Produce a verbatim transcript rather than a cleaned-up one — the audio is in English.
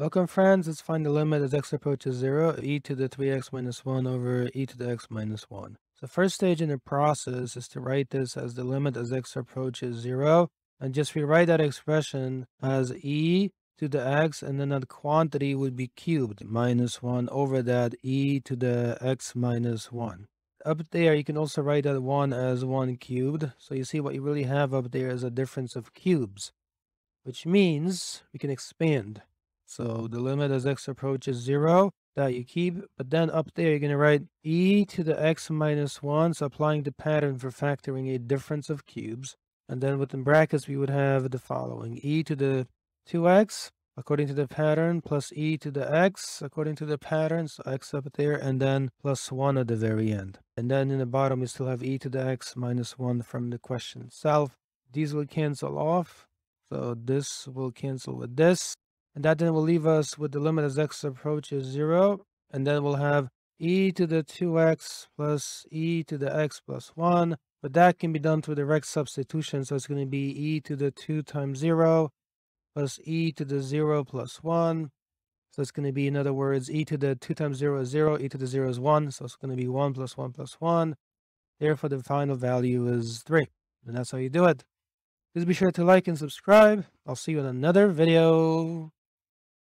Welcome friends, let's find the limit as x approaches zero, e to the three x minus one over e to the x minus one. The first stage in the process is to write this as the limit as x approaches zero, and just rewrite that expression as e to the x, and then that quantity would be cubed minus one over that e to the x minus one. Up there you can also write that one as one cubed, so you see what you really have up there is a difference of cubes, which means we can expand. So the limit as x approaches zero, that you keep, but then up there you're going to write e to the x minus one, so applying the pattern for factoring a difference of cubes, and then within brackets we would have the following: e to the two x according to the pattern plus e to the x according to the pattern, so x up there, and then plus one at the very end, and then in the bottom you still have e to the x minus one from the question itself. These will cancel off, so this will cancel with this. And that then will leave us with the limit as x approaches zero, and then we'll have e to the two x plus e to the x plus one, but that can be done through direct substitution, so it's going to be e to the two times zero plus e to the zero plus one, so it's going to be, in other words, e to the two times zero is zero, e to the zero is one, so it's going to be one plus one plus one, therefore the final value is three, and that's how you do it. Please be sure to like and subscribe. I'll see you in another video.